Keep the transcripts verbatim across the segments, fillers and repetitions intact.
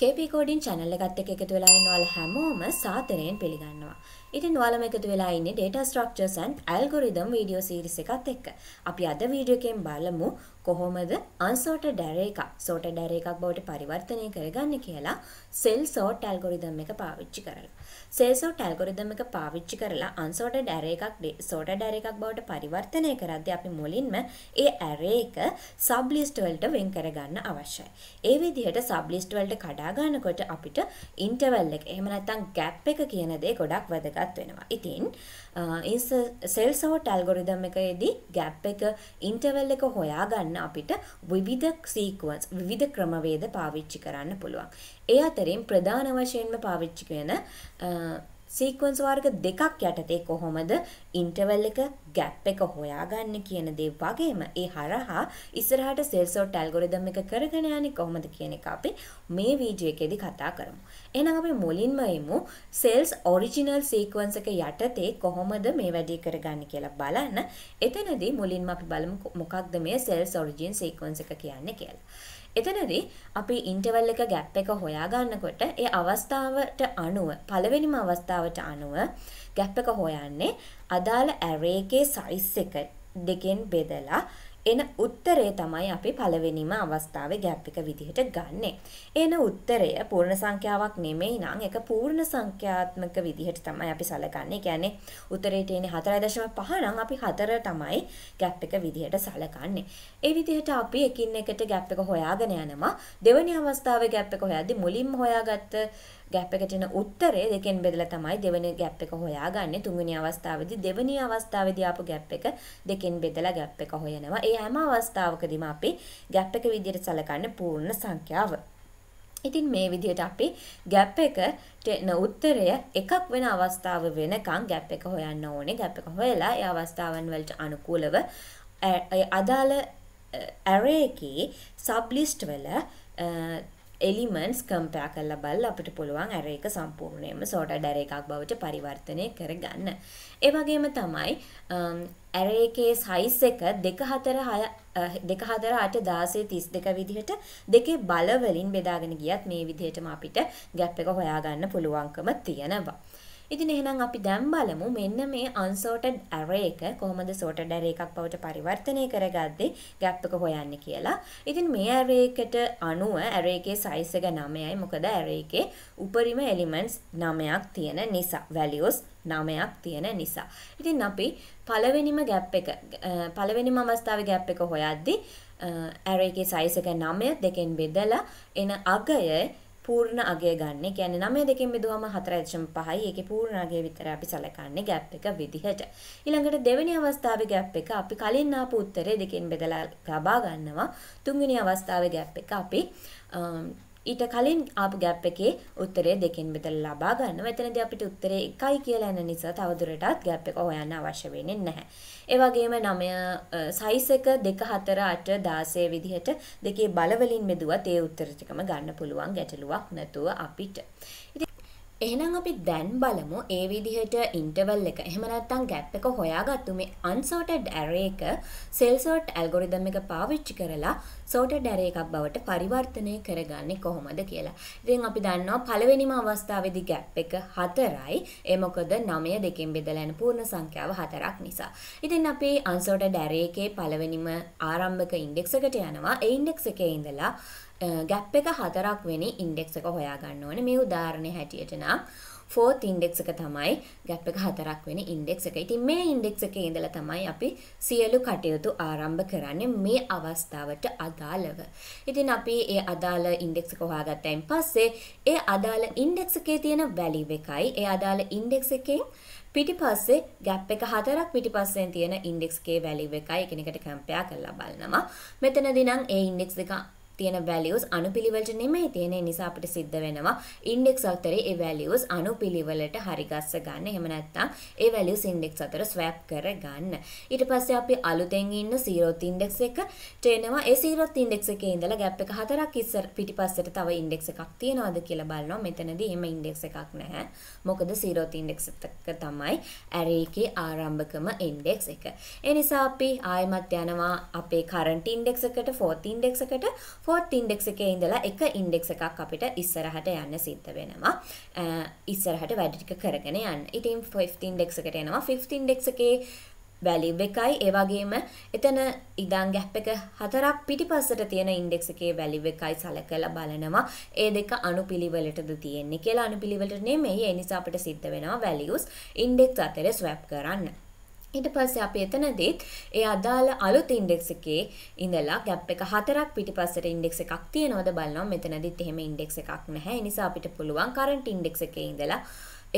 K P Coding channel එකත් එක්ක එකතු වෙලා ඉන්න ඔයාලා හැමෝම සාදරයෙන් පිළිගන්නවා. ඉතින් ඔයාලම එකතු වෙලා ඉන්නේ Data Structures and Algorithm video series එකත් එක්ක. අපි අද වීඩියෝ එකෙන් බලමු කොහොමද unsorted array එකක් sorted array එකක් බවට පරිවර්තනය කරගන්නේ කියලා cell sort algorithm එක පාවිච්චි කරලා. cell sort algorithm එක පාවිච්චි කරලා unsorted array එකක් sorted array එකක් බවට පරිවර්තනය කරද්දී අපි මුලින්ම ඒ array එක sub list වලට වෙන් කරගන්න අවශ්‍යයි. ඒ විදිහට sub list වලට කඩ ගන්නකොට අපිට ඉන්ටර්වල් එක එහෙම නැත්නම් ગેප් එක කියන දේ ගොඩක් වැදගත් වෙනවා. ඉතින් cell sort algorithm එකේදී ગેප් එක ඉන්ටර්වල් එක හොයාගන්න අපිට විවිධ sequence විවිධ ක්‍රමවේද පාවිච්චි කරන්න පුළුවන්. ඒ අතරින් ප්‍රධාන වශයෙන්ම පාවිච්චි කරන sequence වර්ග දෙකක් යටතේ කොහොමද interval එක gap එක හොයාගන්නේ කියන දේ වගේම ඒ හරහා ඉස්සරහට cell sort algorithm එක කරගෙන යන්නේ කොහොමද කියන එක අපි මේ වීඩියෝ එකේදී කතා කරමු. එහෙනම් අපි මුලින්ම එමු Shell's Original Sequence එක යටතේ කොහොමද මේ වැඩේ කරගන්නේ කියලා බලන්න. එතනදී මුලින්ම අපි බලමු මොකක්ද මේ Shell's Origin Sequence එක කියන්නේ කියලා. එතනදී අපි ඉන්ටර්වල් එක ગેප් එක හොයා ගන්නකොට ඒ අවස්ථාවට අනුව පළවෙනිම අවස්ථාවට අනුව ગેප් එක හොයන්නේ අදාළ array එකේ size එක දෙකෙන් බෙදලා එන උත්තරය තමයි අපි පළවෙනිම අවස්ථාවේ ગેප් එක විදිහට ගන්නෙ. එන උත්තරය පූර්ණ සංඛ්‍යාවක් නෙමෙයි නම් ඒක පූර්ණ සංඛ්‍යාත්මක විදිහට තමයි අපි සලකන්නේ. කියන්නේ උත්තරේට එන්නේ හතර දශම පහ නම් අපි හතර තමයි ગેප් එක විදිහට සලකන්නේ. ඒ විදිහට අපි එකින් එකට ગેප් එක හොයාගෙන යනවා. දෙවෙනි අවස්ථාවේ ગેප් එක හොයද්දී මුලින්ම හොයාගත්ත ગેප් එකට එන උත්තරය දෙකෙන් බෙදලා තමයි දෙවෙනි ગેප් එක හොයාගන්නේ. තුන්වෙනි අවස්ථාවේදී දෙවෙනි අවස්ථාවේදී ආපු ગેප් එක දෙකෙන් බෙදලා ગેප් එක හොයනවා. හැම අවස්ථාවකදීම අපි ગેප් එක විදිහට සලකන්නේ පූර්ණ සංඛ්‍යාව. ඉතින් මේ විදිහට අපි ગેප් එකට එන උත්තරය එකක් වෙන අවස්ථාව වෙනකන් ગેප් එක හොයන්න ඕනේ. ગેප් එක හොයලා ඒ අවස්ථාවන් වලට අනුකූලව අදාළ array එකේ sub list වල elements compare කරලා බලලා අපිට පුළුවන් array එක සම්පූර්ණයෙන්ම sorted array එකක් බවට පරිවර්තනය කරගන්න. ඒ වගේම තමයි array එකේ size එක දෙක හතර හය දෙක හතර අට දාසය තිස් දෙක විදිහට දෙකේ බල වලින් බෙදාගෙන ගියත් මේ විදිහටම අපිට gap එක හොයාගන්න පුළුවන්කම තියෙනවා. ඉතින් එහෙනම් අපි දැන් බලමු මෙන්න මේ unsorted array එක කොහොමද sorted array එකක් බවට පරිවර්තනය කරගද්දී gap එක හොයන්නේ කියලා. ඉතින් මේ array එකට අනුව array එකේ size එක නවයයි. මොකද array එකේ උපරිම elements නවයක් තියෙන නිසා, values නවයක් තියෙන නිසා. ඉතින් අපි පළවෙනිම gap එක පළවෙනිම අවස්ථාවේ gap එක හොයද්දී array එකේ size එක නවය දෙකෙන් බෙදලා එන අගය පූර්ණ අගය ගන්න. කියන්නේ නවය දෙකෙන් බෙදුවම හතර දශම පහයි. ඒකේ පූර්ණ අගය විතර අපි සලකන්නේ ગેප් එක විදිහට. ඊළඟට දෙවෙනි අවස්ථාවේ ગેප් එක අපි කලින් ආපු උත්තරේ දෙකෙන් බෙදලා ලබා ගන්නවා. තුන්වෙනි අවස්ථාවේ ગેප් එක අපි ඊට කලින් ආපු ગેප් එකේ උත්තරේ දෙකෙන් බෙදලා ලබා ගන්නවා. එතනදී අපිට උත්තරේ එකයි කියලා එන නිසා තවදුරටත් ગેප් එක හොයන්න අවශ්‍ය වෙන්නේ නැහැ. ඒ වගේම නවය size එක දෙක හතර අට දාසය විදිහට දෙකේ බල වලින් බෙදුවත් ඒ උත්තර ටිකම ගන්න පුළුවන් ගැටලුවක් නැතුව අපිට. ඉතින් එහෙනම් අපි දැන් බලමු ඒ විදිහට ඉන්ටර්වල් එක එහෙම නැත්නම් ગેප් එක හොයාගත්තු මේ unsorted array එක cell sort algorithm එක පාවිච්චි කරලා sorted array එකක් බවට පරිවර්තනය කරගන්නේ කොහොමද කියලා. ඉතින් අපි දන්නවා පළවෙනිම අවස්ථාවේදී gap එක හතරයි. ඒ මොකද නවය දෙකෙන් බෙදලා යන පූර්ණ සංඛ්‍යාව හතරක් නිසා. ඉතින් අපි unsorted array එකේ පළවෙනිම ආරම්භක index එකට යනවා. ඒ index එකේ ඉඳලා gap එක හතරක් වෙනි index එක හොයාගන්න ඕනේ. මේ උදාහරණයේ හැටියට නම් fourth index එක තමයි gap එක හතරක් වෙන index එක. ඉතින් මේ index එකේ ඉඳලා තමයි අපි සියලු කටයුතු ආරම්භ කරන්නේ මේ අවස්ථාවට අදාළව. ඉතින් අපි ඒ අදාළ index එක හොයාගත්තයින් පස්සේ ඒ අදාළ index එකේ තියෙන value එකයි ඒ අදාළ index එකෙන් පිටිපස්සේ gap එක හතරක් පිටිපස්සෙන් තියෙන index එකේ value එකයි එකිනෙකට compare කරලා බලනවා. මෙතනදී නම් ඒ index එක තියෙන values අනුපිළිවෙලට නෙමෙයි තියෙන නිසා අපිට සිද්ධ වෙනවා index අතරේ ඒ values අනුපිළිවෙලට හරි ගස්ස ගන්න. එහෙම නැත්නම් ඒ values index අතර swap කර ගන්න. ඊට පස්සේ අපි අලුතෙන් ඉන්න zeroth index එකට එනවා. ඒ zeroth index එකේ ඉඳලා gap එක හතරක් ඉස්සර පිටිපස්සට තව index එකක් තියනවාද කියලා බලනවා. මෙතනදී එහෙම index එකක් නැහැ. මොකද zeroth index එක තමයි array එකේ ආරම්භකම index එක. ඒ නිසා අපි ආයෙමත් යනවා අපේ current index එකට fourth index එකට fourth index එකේ ඉඳලා එක index එකක් අපිට ඉස්සරහට යන්න සිද්ධ වෙනවා. ඉස්සරහට වැඩ ටික කරගෙන යන්න. ඉතින් fifth index එකට එනවා. fifth index එකේ value එකයි ඒ වගේම එතන ඉඳන් ගැප් එක හතරක් පිටිපස්සට තියෙන ඉන්ඩෙක්ස් එකේ value එකයි සැලකලා බලනවා ඒ දෙක අනුපිළිවෙලටද තියෙන්නේ කියලා. අනුපිළිවෙලට නෙමෙයි, ඒ නිසා අපිට සිද්ධ වෙනවා values ඉන්ඩෙක්ස් අතරේ swap කරන්න. ඊට පස්සේ අපි එතනදී ඒ අදාළ අලුත් ඉන්ඩෙක්ස් එකේ ඉඳලා ගැප් එක හතරක් පිටිපස්සට ඉන්ඩෙක්ස් එකක් තියෙනවද බලනවා. මෙතනදිත් එහෙම ඉන්ඩෙක්ස් එකක් නැහැ. ඒ නිසා අපිට පුළුවන් current ඉන්ඩෙක්ස් එකේ ඉඳලා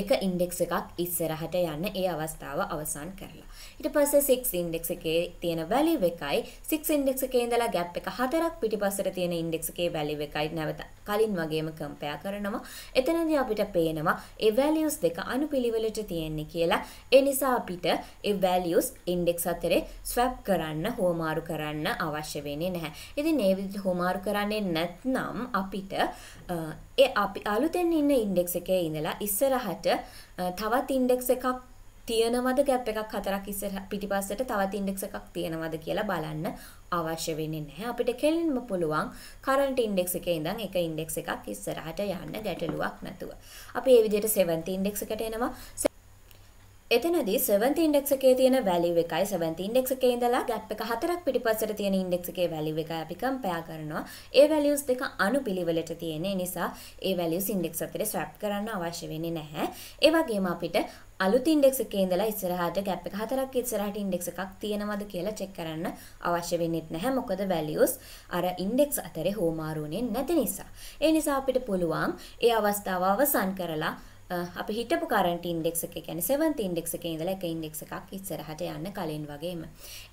එක ඉන්ඩෙක්ස් එකක් ඉස්සරහට යන්න ඒ අවස්ථාව අවසන් කරලා. ඊට පස්සේ six ඉන්ඩෙක්ස් එකේ තියෙන වැලියු එකයි six ඉන්ඩෙක්ස් එකේ ඉඳලා ගැප් එක හතරක් පිටිපස්සට තියෙන ඉන්ඩෙක්ස් එකේ වැලියු එකයි නැවත කලින් වගේම කම්පෙයාර් කරනවා. එතනදී අපිට පේනවා ඒ වැලියුස් දෙක අනුපිළිවෙලට තියෙන්නේ කියලා. ඒ නිසා අපිට ඒ වැලියුස් ඉන්ඩෙක්ස් අතරේ ස්වැප් කරන්න, හොමාරු කරන්න අවශ්‍ය වෙන්නේ නැහැ. ඉතින් මේ විදිහට හොමාරු කරන්නේ නැත්නම් අපිට ඒ අපි අලුතෙන් ඉන්න ඉන්ඩෙක්ස් එකේ ඉඳලා ඉස්සරහට තවත් ඉන්ඩෙක්ස් එකක් තියෙනවද, ගැප් එකක් හතරක් ඉස්සර පිටිපස්සට තවත් ඉන්ඩෙක්ස් එකක් තියෙනවද කියලා බලන්න අවශ්‍ය වෙන්නේ නැහැ. අපිට කෙලින්ම පුළුවන් current index එකේ ඉඳන් එක ඉන්ඩෙක්ස් එකක් ඉස්සරහට යන්න ගැටලුවක් නැතුව. අපි මේ විදිහට seventh index එකට එනවා. එතනදී seventh index එකේ තියෙන value එකයි seventh index එකේ ඉඳලා gap එක හතරක් පිටිපස්සට තියෙන index එකේ value එකයි අපි compare කරනවා. ඒ values දෙක අනුපිළිවෙලට තියෙන නිසා ඒ values index අතරේ swap කරන්න අවශ්‍ය වෙන්නේ නැහැ. ඒ වගේම අපිට අලුත් ඉන්ඩෙක්ස් එකේ ඉඳලා ඉස්සරහට ගැප් එක හතරක් ඉස්සරහට ඉන්ඩෙක්ස් එකක් තියෙනවද කියලා චෙක් කරන්න අවශ්‍ය වෙන්නේ නැහැ. මොකද values අර ඉන්ඩෙක්ස් අතරේ හොමාරු වෙන්නේ නැති නිසා. ඒ නිසා අපිට පුළුවන් ඒ අවස්ථාව අවසන් කරලා අපි හිටපු current index එක කියන්නේ seventh index එකේ ඉඳලා එක index එකක් ඉස්සරහට යන්න කලින් වගේම.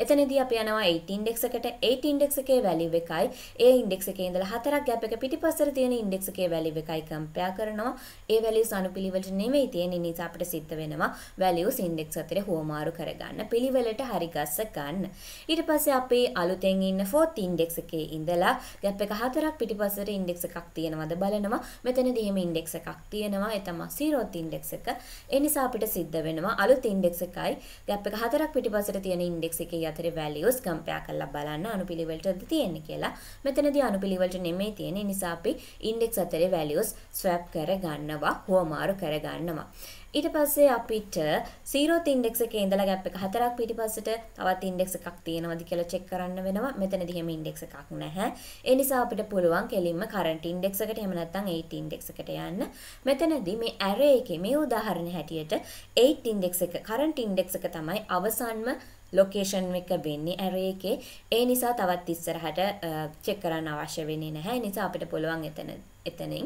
එතනදී අපි යනවා eighth index එකට. eighth index එකේ value එකයි ඒ index එකේ ඉඳලා හතරක් gap එක පිටිපස්සට තියෙන index එකේ value එකයි compare කරනවා. ඒ values අනුපිළිවෙලට නෙමෙයි තියෙන නිසා අපිට සිද්ධ වෙනවා values index අතරේ හොමාරු කරගන්න, පිළිවෙලට හරි ගස්ස ගන්න. ඊට පස්සේ අපි අලුතෙන් ඉන්න fourth index එකේ ඉඳලා gap එක හතරක් පිටිපස්සට index එකක් තියෙනවද බලනවා. මෙතනදී එහෙම index එකක් තියෙනවා. ඒ තමයි zeroth index එක. ඒ නිසා අපිට සිද්ධ වෙනවා අලුත් ඉන්ඩෙක්ස් එකයි ගැප් එක හතරක් පිටිපස්සට තියෙන ඉන්ඩෙක්ස් එකේ අතරේ values compare කරලා බලන්න අනුපිළිවෙලටද තියෙන්නේ කියලා. මෙතනදී අනුපිළිවෙලට නෙමෙයි තියෙන්නේ. නිසා අපි ඉන්ඩෙක්ස් අතරේ values swap කරගන්නවා, හොමාරු කරගන්නවා. ඊට පස්සේ අපිට zeroth index එකේ ඉඳලා ගැප් එක හතරක් පිටිපස්සට තවත් ඉන්ඩෙක්ස් එකක් තියෙනවද කියලා check කරන්න වෙනවා. මෙතනදී එහෙම ඉන්ඩෙක්ස් එකක් නැහැ. ඒ නිසා අපිට පුළුවන් කෙලින්ම current index එකට එහෙම නැත්නම් eighth index එකට යන්න. මෙතනදී මේ array එකේ මේ උදාහරණ හැටියට eighth index එක current index එක තමයි අවසන්ම location එක වෙන්නේ array එකේ. ඒ නිසා තවත් ඉස්සරහට check කරන්න අවශ්‍ය වෙන්නේ නැහැ. ඒ නිසා අපිට පුළුවන් එතන එතනින්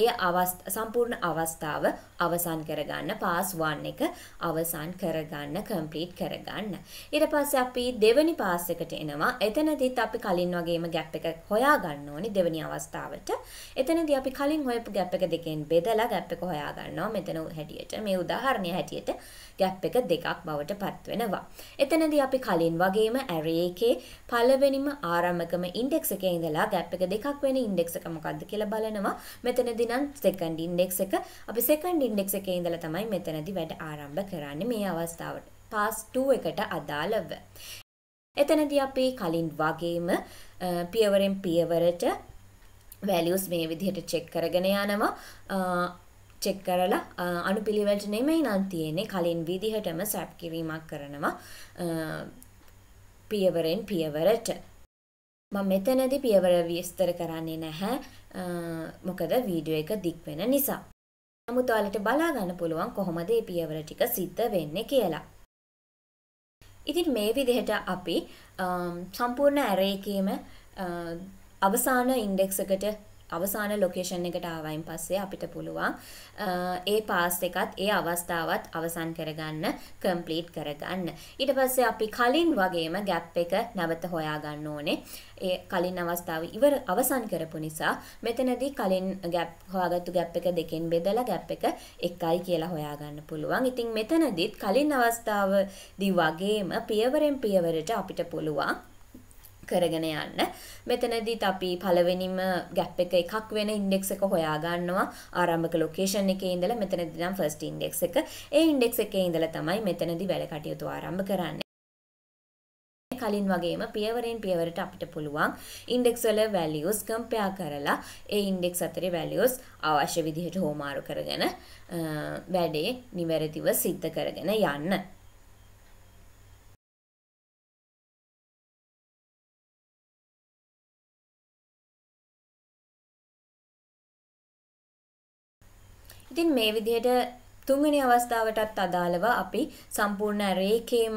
ඒ අවස්ථ සම්පූර්ණ අවස්ථාව අවසන් කරගන්න, pass one එක අවසන් කරගන්න, complete කරගන්න. ඊට පස්සේ අපි දෙවෙනි pass එකට එනවා. එතනදිත් අපි කලින් වගේම gap එක හොයා ගන්න ඕනේ දෙවෙනි අවස්ථාවට. එතනදී අපි කලින් හොයපු gap එක දෙකෙන් බෙදලා gap එක හොයා ගන්නවා. මෙතන හැටියට මේ උදාහරණය හැටියට gap එක දෙකක් බවට පත් වෙනවා. එතනදී අපි කලින් වගේම array එකේ පළවෙනිම ආරම්භකම ඉන්ඩෙක්ස් එකේ ඉඳලා gap එක දෙකක් වෙන ඉන්ඩෙක්ස් එක මොකද්ද කියලා බලනවා. මෙතනදී නම් second index එක. අපි second index එකේ ඉඳලා තමයි මෙතනදී වැඩ ආරම්භ කරන්නේ මේ අවස්ථාවට. pass two එකට අදාළව. එතනදී අපි කලින් වගේම පියවරෙන් පියවරට values මේ විදිහට check කරගෙන යනවා. චෙක් කරලා අනුපිළිවෙලට නෙමෙයි නම් තියෙන්නේ කලින් විදිහටම swap කිරීමක් කරනවා පියවරෙන් පියවරට. මම මෙතනදී පියවර විස්තර කරන්නේ නැහැ මොකද වීඩියෝ එක දික් වෙන නිසා. නමුත් ඔයාලට බලා ගන්න පුළුවන් කොහොමද මේ පියවර ටික සිද්ධ වෙන්නේ කියලා. ඉතින් මේ විදිහට අපි සම්පූර්ණ array එකේම අවසාන ඉන්ඩෙක්ස් එකට අවසාන ලොකේෂන් එකට ආවයින් පස්සේ අපිට පුළුවන් ඒ පාස් එකත් ඒ අවස්ථාවත් අවසන් කරගන්න, කම්ප්ලීට් කරගන්න. ඊට පස්සේ අපි කලින් වගේම ගැප් එක නැවත හොයා ගන්න ඕනේ. ඒ කලින් අවස්ථාව ඉවර අවසන් කරපු නිසා මෙතනදී කලින් ගැප් හොයාගත්තු ගැප් එක දෙකෙන් බෙදලා ගැප් එක එකයි කියලා හොයා ගන්න පුළුවන්. ඉතින් මෙතනදීත් කලින් අවස්ථාවදී වගේම පියවරෙන් පියවරට අපිට පුළුවන් කරගෙන යන්න. මෙතනදිත් අපි පළවෙනිම ගැප් එක එකක් වෙන ඉන්ඩෙක්ස් එක හොයා ගන්නවා ආරම්භක ලොකේෂන් එකේ ඉඳලා. මෙතනදී නම් ෆස්ට් ඉන්ඩෙක්ස් එක. ඒ ඉන්ඩෙක්ස් එකේ ඉඳලා තමයි මෙතනදී වැඩ කටයුතු ආරම්භ කරන්නේ. කලින් වගේම පියවරෙන් පියවරට අපිට පුළුවන් ඉන්ඩෙක්ස් වල වැලියුස් කම්පෙයාර් කරලා ඒ ඉන්ඩෙක්ස් අතරේ වැලියුස් අවශ්‍ය විදිහට හොමාරු කරගෙන වැඩේ නිවැරදිව සිද්ධ කරගෙන යන්න. ඉතින් මේ විදිහට තුන්වෙනි අවස්ථාවටත් අදාළව අපි සම්පූර්ණ arrayකේම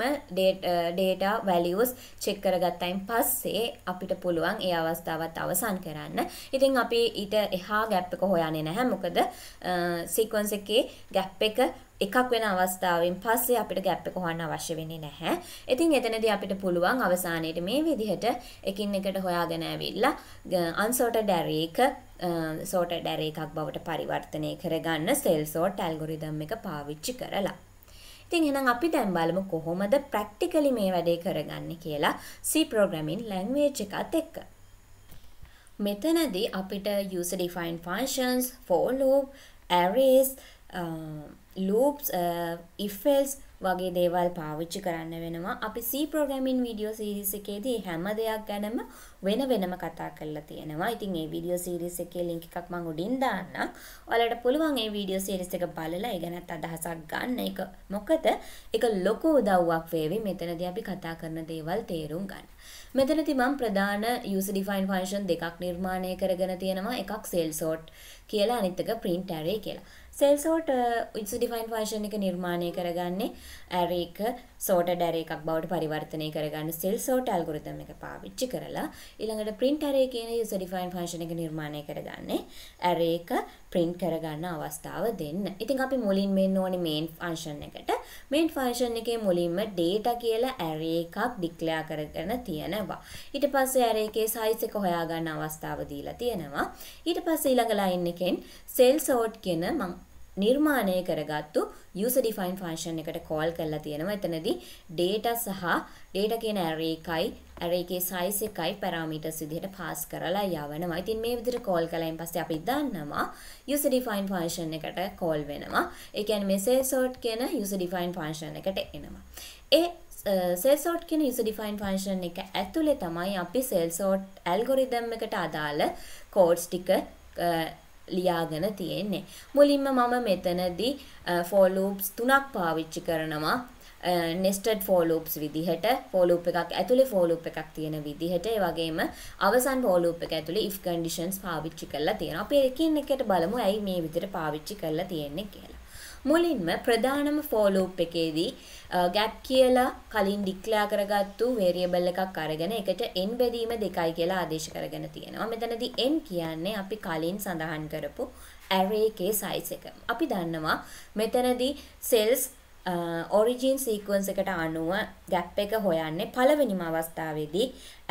data values check කරගත්තයින් පස්සේ අපිට පුළුවන් ඒ අවස්ථාවත් අවසන් කරන්න. ඉතින් අපි ඊට එහා gap එක හොයන්නේ නැහැ. මොකද sequence එකේ gap එක එකක් වෙන අවස්ථාවෙන් පස්සේ අපිට gap එක හොයන්න අවශ්‍ය වෙන්නේ නැහැ. ඉතින් එතනදී අපිට පුළුවන් අවසානයේදී මේ විදිහට එකින් එකට හොයාගෙන ඇවිල්ලා unsorted array එක sorted array එකක් බවට පරිවර්තනය කරගන්න cell sort algorithm එක පාවිච්චි කරලා. ඉතින් එහෙනම් අපි දැන් බලමු කොහොමද practically මේ වැඩේ කරගන්නේ කියලා C programming language එකත් එක්ක. මෙතනදී අපිට user defined functions, for loop, arrays, uh, loops, uh, if else වගේ දේවල් පාවිච්චි කරන්න වෙනවා. අපි C programming video series එකේදී හැම දෙයක් ගැනම වෙන වෙනම කතා කරලා තියෙනවා. ඉතින් මේ video series එකේ link එකක් මම උඩින් දාන්නම්. ඔයාලට පුළුවන් මේ video series එක බලලා ඒ ගැනත් අදහසක් ගන්න. ඒක මොකද? ඒක ලොකු උදව්වක් වේවි මෙතනදී අපි කතා කරන දේවල් තේරුම් ගන්න. මෙතනදී මම ප්‍රධාන user defined function දෙකක් නිර්මාණය කරගෙන තියෙනවා. එකක් cell sort කියලා අනිත් එක print array කියලා. cell sort user defined function එක නිර්මාණය කරගන්නේ array එක sorted array එකක් බවට පරිවර්තනය කරගන්න cell sort algorithm එක පාවිච්චි කරලා ඊළඟට print array කියන user defined function එක නිර්මාණය කරගන්නේ array එක print කරගන්න අවස්ථාව දෙන්න. ඉතින් අපි මුලින්ම එන්න ඕනේ main function එකට. main function එකේ මුලින්ම data කියලා array එකක් declare කරගෙන තියෙනවා. ඊට පස්සේ array එකේ size එක හොයාගන්න අවස්ථාව දීලා තියෙනවා. ඊට පස්සේ ඊළඟ line එකෙන් cell sort කියන මම නිර්මාණය කරගත්තු user defined function එකට call කරලා තියෙනවා. එතනදී data සහ data කියන array එකයි array එකේ size එකයි parameters විදිහට pass කරලා යවනවා. ඉතින් මේ විදිහට call කලයින් පස්සේ අපි දන්නවා user defined function එකට call වෙනවා. ඒ කියන්නේ message sort කියන user defined function එකට එනවා. ඒ cell sort කියන user defined function එක ඇතුලේ තමයි අපි cell sort algorithm එකට අදාළ codes ටික ලියාගෙන තියෙන්නේ. මුලින්ම මම මෙතනදී for loops තුනක් පාවිච්චි කරනවා. nested for loops විදිහට for loop එකක් ඇතුලේ for loop එකක් තියෙන විදිහට ඒ වගේම අවසන් for loop එක ඇතුලේ if conditions පාවිච්චි කරලා තියෙනවා. අපි එකින් එකට බලමු ඇයි මේ විදිහට පාවිච්චි කරලා තියෙන්නේ කියලා. මුලින්ම ප්‍රධානම for loop එකේදී gap කියලා කලින් ඩික්ලෙයාර් කරගත්තු variable එකක් අරගෙන ඒකට n බෙදීම දෙකයි කියලා ආදේශ කරගෙන තියෙනවා. මෙතනදී n කියන්නේ අපි කලින් සඳහන් කරපු array එකේ size එක. අපි දන්නවා මෙතනදී cells origin sequence එකට අනුව gap එක හොයන්නේ පළවෙනිම අවස්ථාවේදී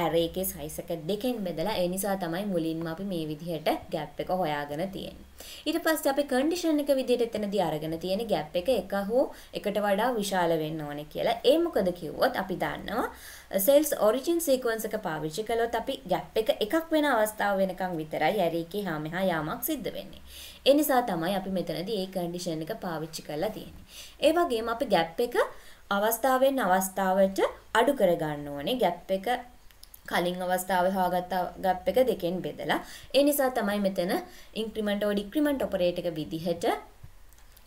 array එකේ size එක දෙකෙන් බෙදලා ඒ නිසා තමයි මුලින්ම අපි මේ විදිහට gap එක හොයාගෙන තියෙන්නේ. ඊට පස්සේ අපි condition එක විදිහට එතනදී අරගෙන තියෙන gap එක එක හෝ එකට වඩා විශාල වෙන්න ඕනේ කියලා. ඒ මොකද කිව්වොත් අපි දන්නවා cells origin sequence එක පාවිච්චි කළොත් අපි gap එක එකක් වෙන අවස්ථාව වෙනකන් විතරයි array එකේ හා මෙහා යාමක් සිද්ධ වෙන්නේ. ඒ නිසා තමයි අපි මෙතනදී මේ condition එක පාවිච්චි කරලා තියෙන්නේ. ඒ වගේම අපි gap එක අවස්ථාවෙන් අවස්ථාවට අඩු කර ගන්න ඕනේ. gap එක කලින් අවස්ථාවේ හොයාගත්ත gap එක දෙකෙන් බෙදලා ඒ නිසා තමයි මෙතන increment or decrement operator එක විදිහට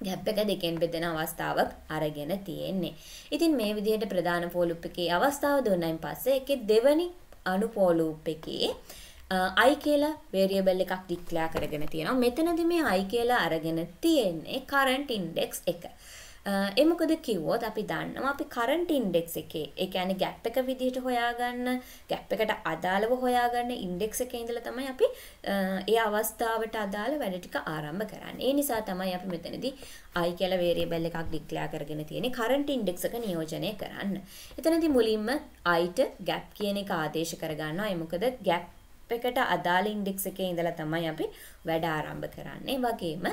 gap එක දෙකෙන් බෙදෙන අවස්ථාවක් අරගෙන තියෙන්නේ. ඉතින් මේ විදිහට ප්‍රධාන for loop එකේ අවස්ථාව දුන්නයින් පස්සේ ඒකේ දෙවෙනි අනු for loop එකේ i කියලා variable එකක් declare කරගෙන තියෙනවා. මෙතනදී මේ i කියලා අරගෙන තියෙන්නේ current index එක. ඒ මොකද කිව්වොත් අපි දන්නවා අපි current index එකේ ඒ කියන්නේ gap එක විදිහට හොයාගන්න gap එකට අදාළව හොයාගන්න index එකේ ඉඳලා තමයි අපි ඒ අවස්ථාවට අදාළ වැඩ ටික ආරම්භ කරන්නේ. ඒ නිසා තමයි අපි මෙතනදී i කියලා variable එකක් declare කරගෙන තියෙන්නේ current index එක නියෝජනය කරන්න. එතනදී මුලින්ම i ට gap කියන එක ආදේශ කරගන්නවා. ඒ මොකද gap එකට අදාළ index එකේ ඉඳලා තමයි අපි වැඩ ආරම්භ කරන්නේ. වගේම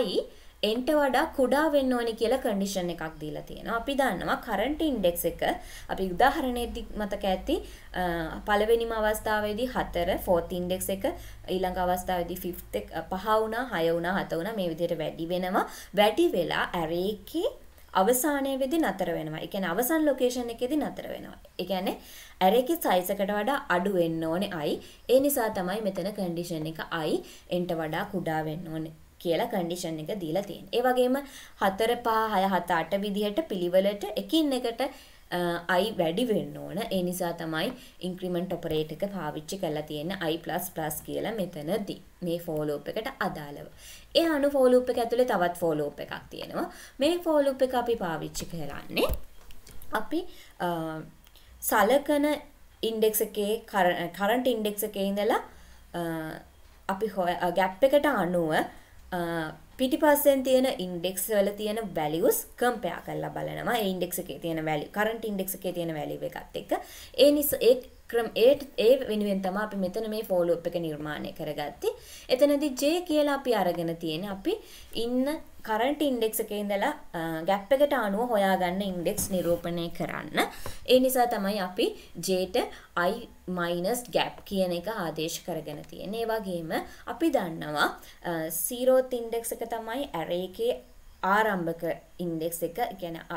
i එන්ට වඩා කුඩා වෙන්න ඕනේ කියලා කන්ඩිෂන් එකක් දීලා තියෙනවා. අපි දන්නවා කරන්ට් ඉන්ඩෙක්ස් එක අපි උදාහරණයේදී මතක ඇති පළවෙනිම අවස්ථාවේදී හතර ෆෝර්ත් ඉන්ඩෙක්ස් එක ඊළඟ අවස්ථාවේදී ෆිෆ්ත් එක පහ වුණා හය වුණා හත වුණා මේ විදිහට වැඩි වෙනවා. වැඩි වෙලා array එකේ අවසානයේදී නතර වෙනවා. ඒ කියන්නේ අවසන් ලොකේෂන් එකේදී නතර වෙනවා. ඒ කියන්නේ arrayකේ size එකට වඩා අඩු වෙන්න ඕනේ i. ඒ නිසා තමයි මෙතන condition එක i n ට වඩා කුඩා වෙන්න ඕනේ කියලා condition එක දීලා තියෙන්නේ. ඒ වගේම four five six seven eight විදිහට පිළිවෙලට එකින් එකට i වැඩි වෙන්න ඕන. ඒ නිසා තමයි increment operator එක පාවිච්චි කරලා තියෙන්නේ i++ කියලා මෙතනදී. මේ for loop එකට අදාළව. ඒ අනු for loop එක ඇතුලේ තවත් for loop එකක් තියෙනවා. මේ for loop එක අපි පාවිච්චි කරන්නේ අපි සලකන index එකේ current index එකේ ඉඳලා අපි gap එකට අනුව පිටිපස්සෙන් තියෙන ඉන්ඩෙක්ස් වල තියෙන values compare කරලා බලනවා. ඒ ඉන්ඩෙක්ස් එකේ තියෙන value current index එකේ තියෙන value එකත් එක්ක. ඒ නිසා ඒ ක්‍රම ඒ වෙනුවෙන් තමයි අපි මෙතන මේ for loop එක නිර්මාණය කරගත්තේ. එතනදී j කියලා අපි අරගෙන තියෙන අපි ඉන්න current index එකේ ඉඳලා gap එකට අනුව හොයාගන්න index නිරූපණය කරන්න. ඒ නිසා තමයි අපි j ට i minus gap කියන එක ආදේශ කරගෙන තියෙන්නේ. ඒ වගේම අපි දන්නවා zeroth index එක තමයි array එකේ ආරම්භක index එක. ඒ කියන්නේ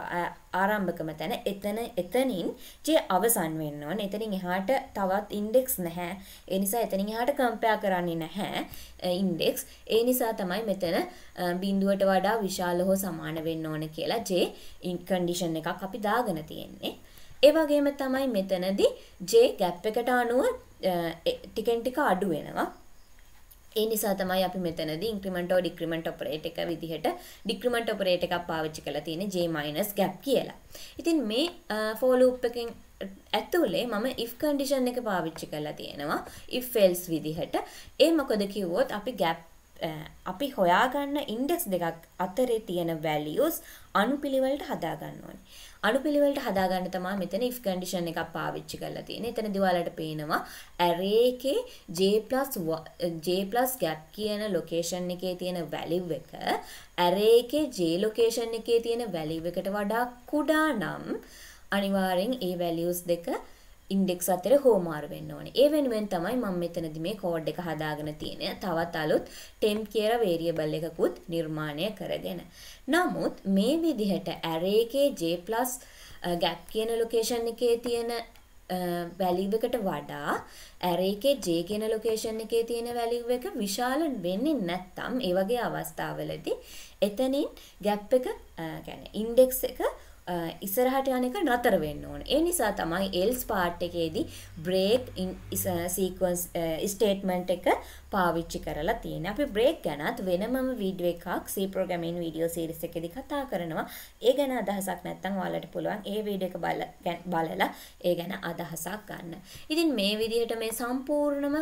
ආරම්භකම තැන එතන එතනින් j අවසන් වෙන්න ඕනේ. එතනින් එහාට තවත් index නැහැ. ඒ නිසා එතනින් එහාට compare කරන්නේ නැහැ index. ඒ නිසා තමයි මෙතන බිඳුවට වඩා විශාල හෝ සමාන වෙන්න ඕනේ කියලා j condition එකක් අපි දාගෙන තියෙන්නේ. ඒ වගේම තමයි මෙතනදී j gap එකට අනුව ටිකෙන් ටික අඩු වෙනවා. ඒ නිසා තමයි අපි මෙතනදී increment or decrement operator එක විදිහට decrement operator එකක් පාවිච්චි කරලා තියෙන්නේ j minus gap කියලා. ඉතින් මේ for loop එකෙන් ඇතුලේ මම if condition එක පාවිච්චි කරලා තියෙනවා if else විදිහට. ඒ මොකද කිව්වොත් අපි gap අපි හොයාගන්න index දෙකක් අතරේ තියෙන values අනුපිළිවෙලට හදාගන්න ඕනේ. අනුපිළිවෙලට හදාගන්න තමයි මෙතන if condition එකක් පාවිච්චි කරලා තියෙන්නේ. එතන දිවාලට පේනවා array එකේ j+ j+ gap කියන location එකේ තියෙන value එක array එකේ j location එකේ තියෙන value එකට වඩා කුඩා නම් අනිවාර්යෙන් ඒ values දෙක ඉන්ඩෙක්ස් අතර හෝමාර වෙන්න ඕනේ. ඒ වෙනුවෙන් තමයි මම මෙතනදී මේ කෝඩ් එක හදාගෙන තියෙන්නේ. තවත් අලුත් temp කියලා variable එකකුත් නිර්මාණය කරගෙන. නමුත් මේ විදිහට array එකේ j+ gap කියන location එකේ තියෙන value එකට වඩා array එකේ j කියන location එකේ තියෙන value එක විශාල වෙන්නේ නැත්නම් ඒ වගේ අවස්ථාවලදී එතනින් gap එක يعني index එක ඉස්සරහට යන එක නතර වෙන්න ඕන. ඒ නිසා තමයි else part එකේදී break in sequence statement එක පාවිච්චි කරලා තියෙන්නේ. අපි break ගැනත් වෙනමම වීඩියෝ එකක් C programming video series එකේදී කතා කරනවා. ඒ ගැන අදහසක් නැත්නම් ඔයාලට පුළුවන් ඒ වීඩියෝ එක බලලා ඒ ගැන අදහසක් ගන්න. ඉතින් මේ විදිහට මේ සම්පූර්ණම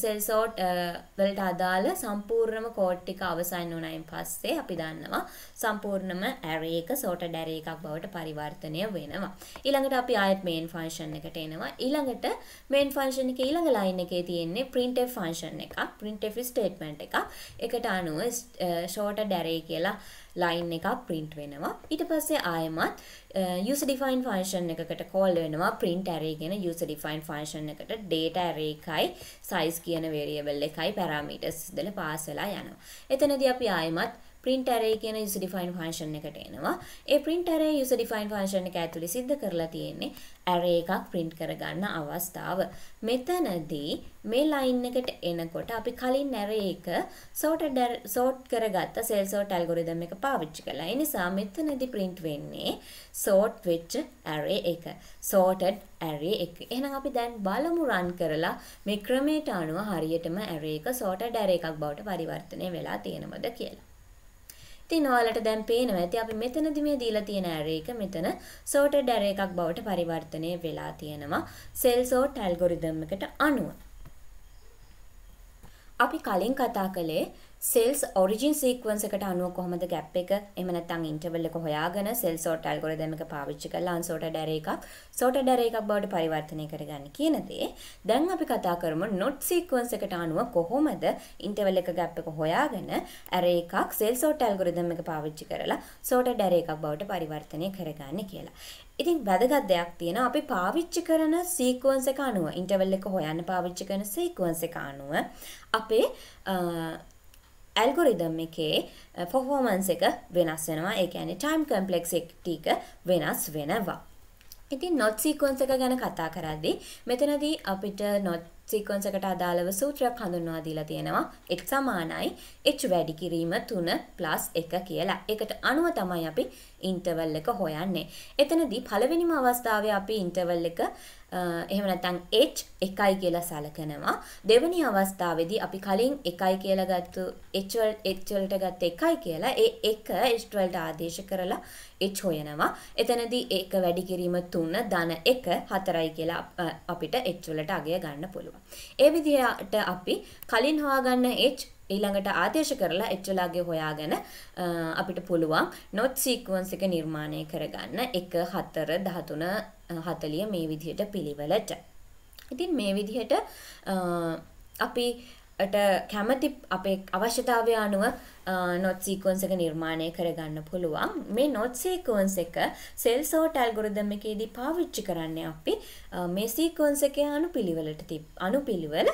Shell Sort වලට අදාළ සම්පූර්ණම කෝඩ් එක අවසන් වුණායින් පස්සේ අපි දන්නවා සම්පූර්ණම array එක sorted array එකක් බවට පරිවර්තනය වෙනවා. ඊළඟට අපි ආයෙත් main function එකට එනවා. ඊළඟට main function එකේ ඊළඟ line එකේ තියෙන්නේ printf function එකක්. printf statement එකක්. ඒකට අනුව sorted array කියලා line එකක් print වෙනවා. ඊට පස්සේ ආයෙමත් user defined function එකකට call වෙනවා. print array කියන user defined function එකට data array එකයි size කියන variable එකයි parameters ඉඳලා pass වෙලා යනවා. එතනදී අපි ආයෙමත් print array කියන user defined function එකට එනවා. ඒ print array user defined function එක ඇතුලේ सिद्ध කරලා තියෙන්නේ array එකක් print කරගන්න අවස්ථාව. මෙතනදී මේ line එකට එනකොට අපි කලින් array එක sorted sort කරගත්ත Shell Sort algorithm එක පාවිච්චි කළා. ඒ නිසා මෙතනදී print වෙන්නේ sort වෙච්ච array එක. sorted array එක. එහෙනම් අපි දැන් බලමු run කරලා මේ ක්‍රමයට අනුව හරියටම array එක sorted array එකක් බවට පරිවර්තනය වෙලා තියෙනවද කියලා. ඉතින් ඔයාලට දැන් පේනවා ඇති අපි මෙතනදී මේ දීලා තියෙන array එක මෙතන sorted array එකක් බවට පරිවර්තනය වෙලා තියෙනවා Shell Sort algorithm එකට අනුව. අපි කලින් කතා කළේ Shell's origin sequence එකට අනුව කොහොමද gap එක එහෙම නැත්නම් interval එක හොයාගෙන Shell Sort algorithm එක පාවිච්චි කරලා unsorted array එකක් sorted array එකක් බවට පරිවර්තනය කරගන්න කියන දේ. දැන් අපි කතා කරමු Knuth's sequence එකට අනුව කොහොමද interval එක gap එක හොයාගෙන array එකක් Shell Sort algorithm එක පාවිච්චි කරලා sorted array එකක් බවට පරිවර්තනය කරගන්නේ කියලා. ඉතින් වැදගත් දෙයක් තියෙනවා අපි පාවිච්චි කරන sequence එක අනුව interval එක හොයන්න පාවිච්චි කරන sequence එක අනුව අපේ ඇල්ගොරිතම් එකේ performance එක වෙනස් වෙනවා. ඒ කියන්නේ time complexity එක වෙනස් වෙනවා. ඉතින් not sequence එක ගැන කතා කරද්දී මෙතනදී අපිට not sequence එකට අදාළව සූත්‍රයක් හඳුන්වා දීලා තියෙනවා. x සමානයි h වැඩි කිරීම තුන ප්ලස් එක කියලා. ඒකට අනුව තමයි අපි interval එක හොයන්නේ. එතනදී පළවෙනිම අවස්ථාවේ අපි interval එක එහෙම නැත්නම් h එකයි කියලා සලකනවා. දෙවෙනි අවස්ථාවේදී අපි කලින් එකයි කියලා ගත්තු h h වලට ගත්ත එකයි කියලා ඒ එක h වලට ආදේශ කරලා h හොයනවා. එතනදී ඒක වැඩි කිරීම තුන ධන එක හතරයි කියලා අපිට h වලට අගය ගන්න පුළුවන්. ඒ විදිහට අපි කලින් හොයාගන්න h ඊළඟට ආදේශ කරලා h වලගේ හොයාගෙන අපිට පුළුවන් not sequence එක නිර්මාණය කරගන්න එක හතර දහතුන හතලිය මේ විදිහට පිළිවෙලට. ඉතින් මේ විදිහට අපිට කැමති අපේ අවශ්‍යතාවය අනුව not sequence එක නිර්මාණය කරගන්න පුළුවන්. මේ not sequence එක cell sort algorithm එකේදී පාවිච්චි කරන්නේ අපි මේ sequence එකේ අනුපිළිවෙලට තිබ අනුපිළිවෙල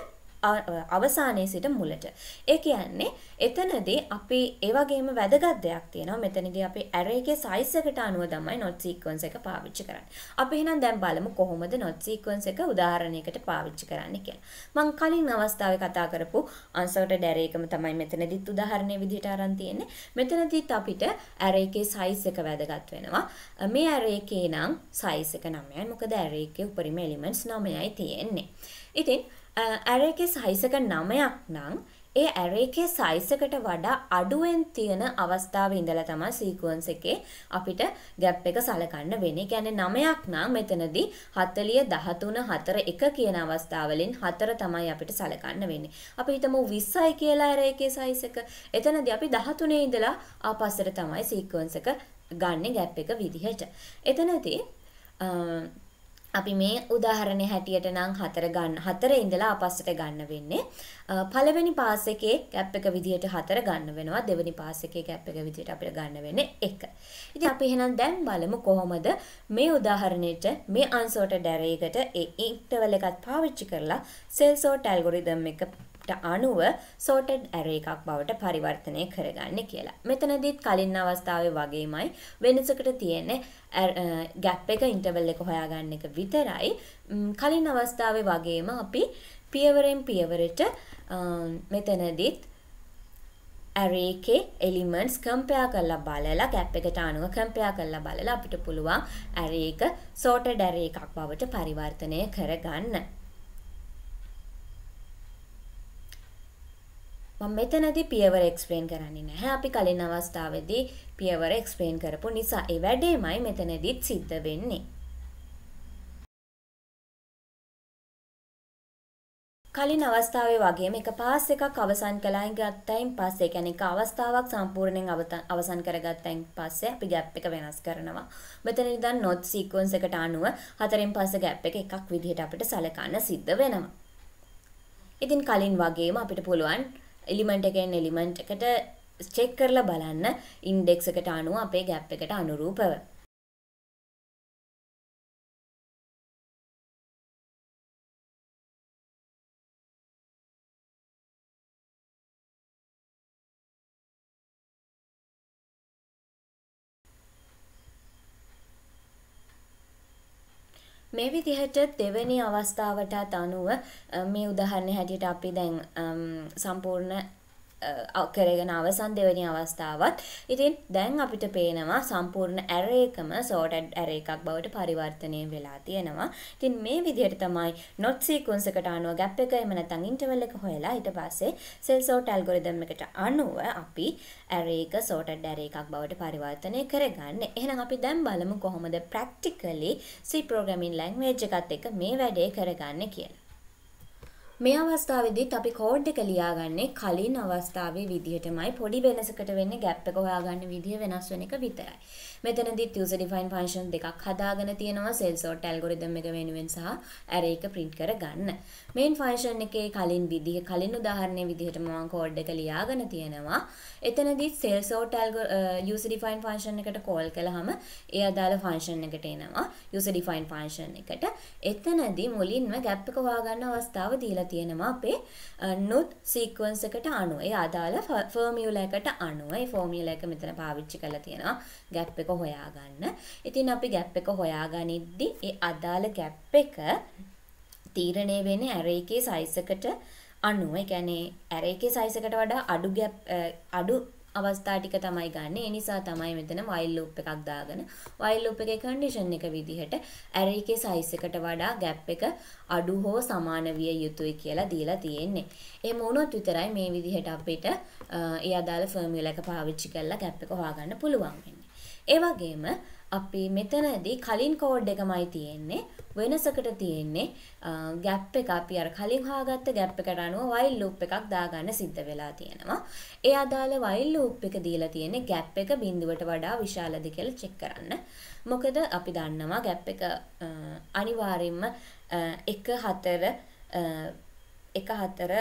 අවසානයේ සිට මුලට. ඒ කියන්නේ එතනදී අපි ඒ වගේම වැදගත් දෙයක් තියෙනවා. මෙතනදී අපි array එකේ size එකට අනුව තමයි not sequence එක පාවිච්චි කරන්නේ. අපි එහෙනම් දැන් බලමු කොහොමද not sequence එක උදාහරණයකට පාවිච්චි කරන්නේ කියලා. මම කලින් අවස්ථාවේ කතා කරපු unsorted array එකම තමයි මෙතනදීත් උදාහරණයේ විදිහට අරන් තියෙන්නේ. මෙතනදීත් අපිට array එකේ size එක වැදගත් වෙනවා. මේ array එකේ නම් size එක නවයයි. මොකද array එකේ උඩරිම elements නවයයි තියෙන්නේ. ඉතින් array එකේ size එක නවයක් නම් ඒ array එකේ size එකට වඩා අඩුවෙන් තියෙන අවස්ථාවේ ඉඳලා තමයි sequence එකේ අපිට gap එක සලකන්න වෙන්නේ. ඒ කියන්නේ නවයක් නම් මෙතනදී හතලිය දහතුන හතර එක කියන අවස්ථාවලින් හතර තමයි අපිට සලකන්න වෙන්නේ. අපි හිතමු විස්සයි කියලා array එකේ size එක. එතනදී අපි දහතුනේ ඉඳලා ආපස්සට තමයි sequence එක ගන්න gap එක විදිහට. එතනදී අපි මේ උදාහරණය හැටියට නම් හතර ගන්න හතර ඉඳලා අපස්සට ගන්න වෙන්නේ. පළවෙනි පාස් එකේ gap එක විදියට හතර ගන්න වෙනවා. දෙවෙනි පාස් එකේ gap එක විදියට අපිට ගන්න වෙන්නේ එක. ඉතින් අපි එහෙනම් දැන් බලමු කොහොමද මේ උදාහරණයට මේ unsorted array එකට ඒ interval එකත් පාවිච්චි කරලා cell sort algorithm එකට අනුව sorted array එකක් බවට පරිවර්තනය කරගන්නේ කියලා. මෙතනදීත් කලින් අවස්ථාවේ වගේමයි වෙනසකට තියෙන්නේ ගැප් එක ඉන්ටර්වල් එක හොයාගන්න එක විතරයි. කලින් අවස්ථාවේ වගේම අපි පියවරෙන් පියවරට මෙතනදිත් array එකේ elements compare කරලා බලලා ගැප් එකට අනුව compare කරලා බලලා අපිට පුළුවන් array එක sorted array එකක් බවට පරිවර්තනය කරගන්න. මම මෙතනදී පියවර explain කරන්නේ නැහැ. අපි කලින් අවස්ථාවේදී පියවර explain කරපු නිසා ඒ වැඩේමයි මෙතනදීත් සිද්ධ වෙන්නේ. කලින් අවස්ථාවේ වගේම එක පාස් එකක් අවසන් කළායින් ගත්තයින් පස්සේ කියන්නේ එක අවස්ථාවක් සම්පූර්ණයෙන් අවසන් කරගත්තයින් පස්සේ අපි gap එක වෙනස් කරනවා. මෙතනදී දැන් not sequence එකට අනුව හතරෙන් පස්සේ gap එක එකක් විදිහට අපිට සලකන්න සිද්ධ වෙනවා. ඉතින් කලින් වගේම අපිට පුළුවන් එලිමන්ට් එකෙන් එලිමන්ට් එකට චෙක් කරලා බලන්න ඉන්ඩෙක්ස් එකට අනුව අපේ ගැප් එකට අනුරූපව. මේ විදිහට දෙවෙනි අවස්ථාවටත් අනුව මේ උදාහරණය හැටියට අපි දැන් සම්පූර්ණ කරගෙන අවසන් දෙවෙනි අවස්ථාවත්. ඉතින් දැන් අපිට පේනවා සම්පූර්ණ array එකම sorted array එකක් බවට පරිවර්තනය වෙලා තියෙනවා. ඉතින් මේ විදිහට තමයි not sequence එකට අනුව gap එක එහෙම නැත්නම් interval එක හොයලා ඊට පස්සේ cell sort algorithm එකට අනුව අපි array එක sorted array එකක් බවට පරිවර්තනය කරගන්නේ. එහෙනම් අපි දැන් බලමු කොහොමද practically C programming language එකත් එක්ක මේ වැඩේ කරගන්නේ කියලා. මේ අවස්ථාවේදීත් අපි කෝඩ් එක ලියාගන්නේ කලින් අවස්ථාවේ විදිහටමයි. පොඩි වෙනසකට වෙන්නේ ගැප් එක හොයාගන්න විදිය වෙනස් වෙන එක විතරයි. මෙතනදීත් user defined function දෙකක් හදාගෙන තියෙනවා cell sort algorithm එක වෙනුවෙන් සහ array එක print කරගන්න. main function එකේ කලින් විදිහ කලින් උදාහරණයේ විදිහටම මම කෝඩ් එක ලියාගෙන තියෙනවා. එතනදී cell sort user defined function එකට call කළාම ඒ අදාළ function එකට එනවා user defined function එකට. එතනදී මුලින්ම ගැප් එක හොයාගන්න අවස්ථාව දීලා තියෙනවා අපේ Knuth sequence එකට අනුව. ඒ ආදාළ formula එකට අනුව. ඒ formula එක මෙතන පාවිච්චි කරලා තියෙනවා gap එක හොයාගන්න. ඉතින් අපි gap එක හොයාගනිද්දී ඒ ආදාළ gap එක තීරණය වෙන්නේ array එකේ size එකට අනුව. ඒ කියන්නේ array එකේ size එකට වඩා අඩු gap අඩු अवस्था टिक तमय गाने एनिसा तमय मेतन वाइल लूप එකක් දාගෙන वाइल लूप එකේ කන්ඩිෂන් එක විදිහට array එකේ size එකට වඩා gap එක අඩු හෝ සමාන විය යුතුයි කියලා දීලා තියෙන්නේ. එහෙම වුණොත් විතරයි මේ විදිහට අපිට ඒ අදාළ ෆෝමියුලා එක පාවිච්චි කරලා gap එක හොයාගන්න පුළුවන් වෙන්නේ. ඒ වගේම අපි මෙතනදී කලින් කෝඩ් එකමයි තියෙන්නේ වෙනසකට තියෙන්නේ ગેප් එක අපි අර කලින් හොයාගත්ත ગેප් එකට අනුව while loop එකක් දාගන්න සිද්ධ වෙලා තියෙනවා. ඒ අදාළ while loop එක දීලා තියෙන්නේ ગેප් එක බිඳුවට වඩා විශාලද කියලා චෙක් කරන්න. මොකද අපි දන්නවා ગેප් එක අනිවාර්යෙන්ම එක හතර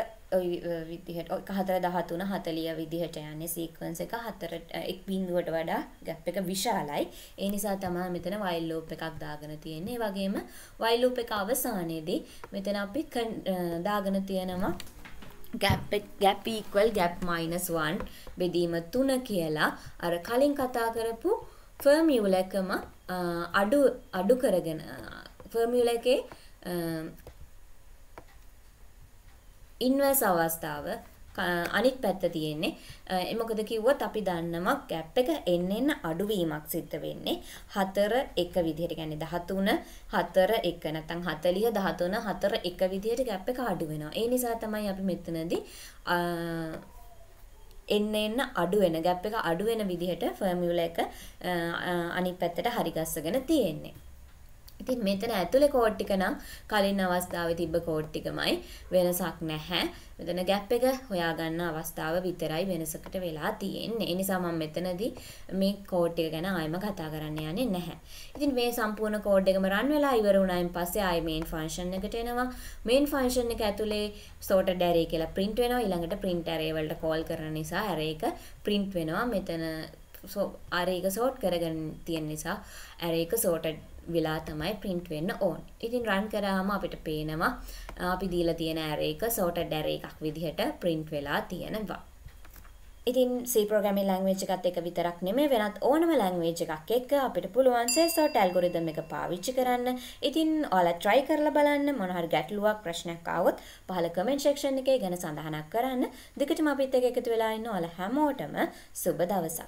විදිහට හතර දහතුන හතලිය විදිහට යන්නේ සීක්වන්ස් එක හතර එක් බිඳුවට වඩා ગેප් එක විශාලයි. ඒ නිසා තමයි මෙතන while loop එකක් දාගෙන තියෙන්නේ. ඒ වගේම while loop එක අවසානයේදී මෙතන අපි දාගෙන තියෙනවා gap gap equal gap minus one බෙදීම තුන කියලා අර කලින් කතා කරපු formula එකම අඩු අඩු කරගෙන formula එකේ ඉන්වර්ස් අවස්ථාව අනිත් පැත්ත තියෙන්නේ. ඒ මොකද කිව්වොත් අපි දන්නවා ગેප් එක එන්න එන්න අඩුවීමක් සිද්ධ වෙන්නේ හතර එක විදිහට. يعني දහතුන හතර එක නැත්නම් හතලිය දහතුන හතර එක විදිහට ગેප් එක අඩු වෙනවා. ඒ නිසා තමයි අපි මෙතනදී එන්න එන්න අඩු වෙන ગેප් එක අඩු වෙන විදිහට ෆෝමියුලා එක අනිත් පැත්තට හරිගස්සගෙන තියෙන්නේ. ඉතින් මෙතන ඇතුලේ කෝඩ් ටික නම් කලින් අවස්ථාවේ තිබ්බ කෝඩ් ටිකමයි වෙනසක් නැහැ. මෙතන ગેප් එක හොයා ගන්න අවස්ථාව විතරයි වෙනසකට වෙලා තියෙන්නේ. ඒ නිසා මම මෙතනදී මේ කෝඩ් ටික ගැන ආයෙම කතා කරන්න යන්නේ නැහැ. ඉතින් මේ සම්පූර්ණ කෝඩ් එකම රන් වෙලා ඉවර වුණායින් පස්සේ ආයෙ මේන් ෆන්ක්ෂන් එකට එනවා. මේන් ෆන්ක්ෂන් එක ඇතුලේ sorted array කියලා print වෙනවා. ඊළඟට print array වලට call කරන නිසා array එක print වෙනවා. මෙතන array එක sort කරගෙන තියෙන නිසා array එක sorted වෙලා තමයි print වෙන්න ඕන. ඉතින් run කරාම අපිට පේනවා අපි දීලා තියෙන array එක sorted array එකක් විදිහට print වෙලා තියෙනවා. ඉතින් C programming language එකත් එක විතරක් නෙමෙයි වෙනත් ඕනම language එකක් එක්ක අපිට පුළුවන් shell sort algorithm එක පාවිච්චි කරන්න. ඉතින් ඔයාලා try කරලා බලන්න. මොන හරි ගැටලුවක් ප්‍රශ්නයක් ආවොත් පහල comment section එකේ ගැන සඳහනක් කරන්න. දෙකටම අපිත් එක්ක එකතු වෙලා ඉන්න ඔයාලා හැමෝටම සුබ දවසක්.